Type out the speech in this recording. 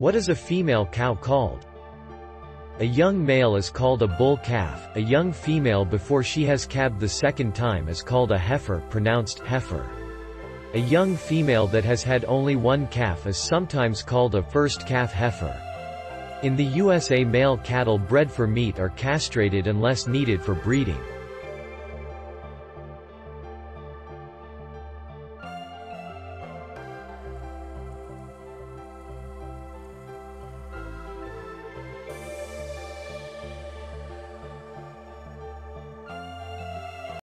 What is a female cow called? A young male is called a bull calf, a young female before she has calved the second time is called a heifer, pronounced heifer. A young female that has had only one calf is sometimes called a first calf heifer. In the USA, male cattle bred for meat are castrated unless needed for breeding.